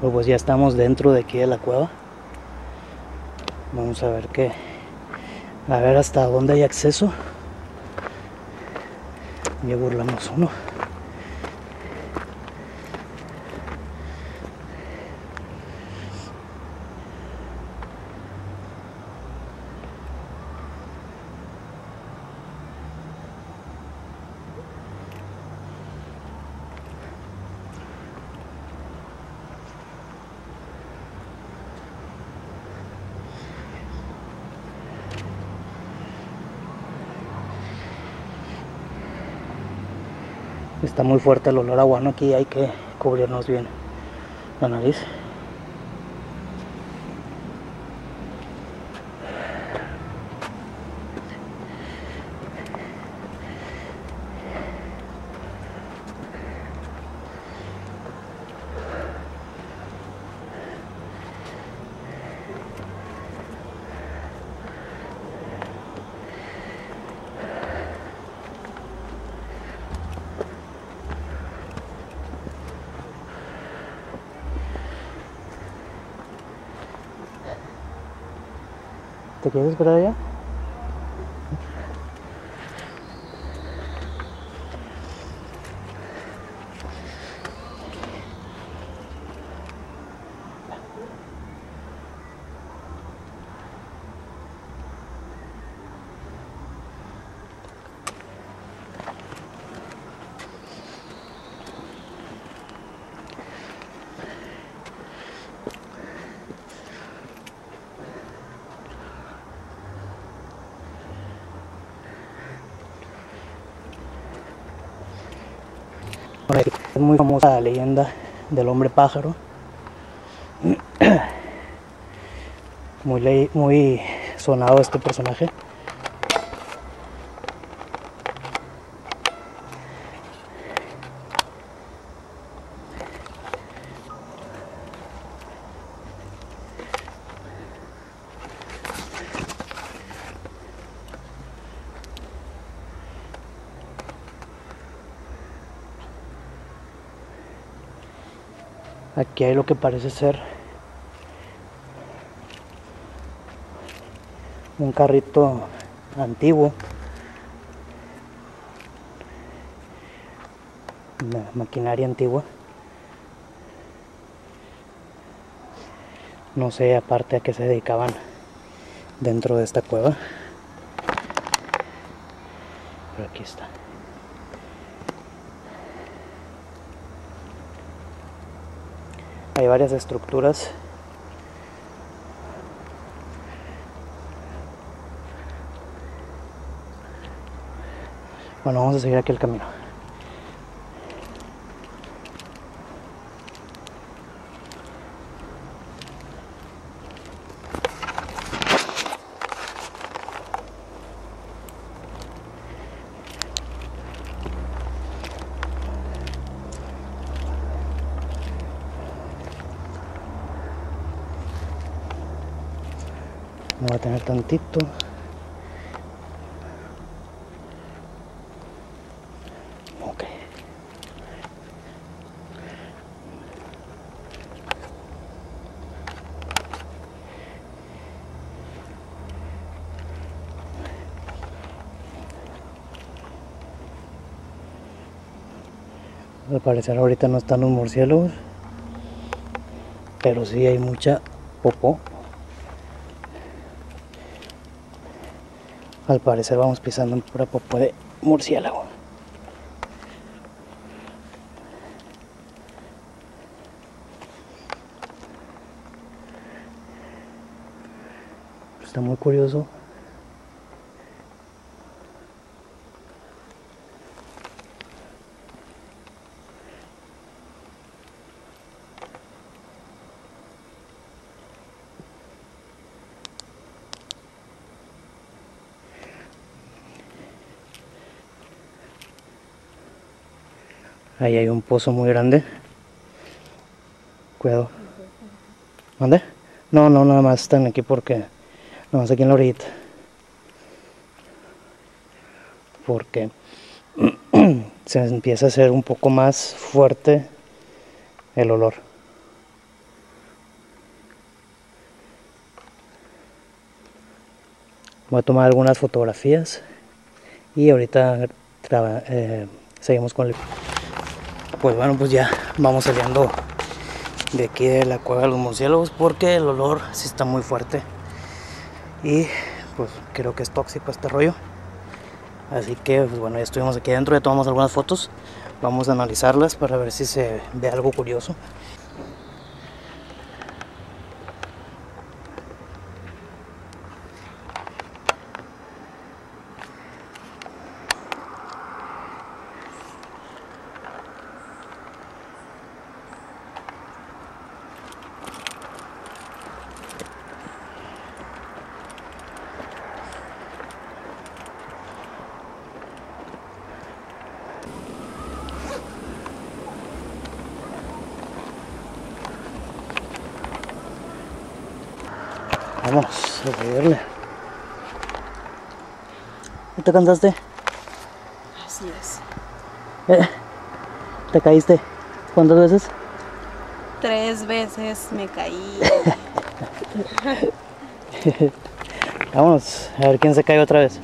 Pues ya estamos dentro de aquí de la cueva. Vamos a ver qué, a ver hasta dónde hay acceso. Ya burlamos uno. Está muy fuerte el olor a guano aquí, hay que cubrirnos bien la nariz. ¿Te quieres esperar allá? Es muy famosa la leyenda del hombre pájaro, muy sonado este personaje. Aquí hay lo que parece ser un carrito antiguo. Una maquinaria antigua. No sé aparte a qué se dedicaban dentro de esta cueva. Pero aquí está. Hay varias estructuras. Bueno, vamos a seguir aquí el camino. Me voy a tener tantito. Ok. Al parecer ahorita no están los murciélagos, pero sí hay mucha popó. Al parecer vamos pisando en pura popó de murciélago. Está muy curioso. Ahí hay un pozo muy grande. Cuidado. ¿Mande? No, no, nada más están aquí porque... Nada más aquí en la orillita. Porque se empieza a hacer un poco más fuerte el olor. Voy a tomar algunas fotografías y ahorita seguimos con el... Pues bueno, pues ya vamos saliendo de aquí de la cueva de los murciélagos porque el olor sí está muy fuerte y pues creo que es tóxico este rollo. Así que pues bueno, ya estuvimos aquí adentro, ya tomamos algunas fotos, vamos a analizarlas para ver si se ve algo curioso. Vamos a verle. ¿Te cansaste? Así es. ¿Te caíste? ¿Cuántas veces? 3 veces me caí. Vámonos a ver quién se cae otra vez.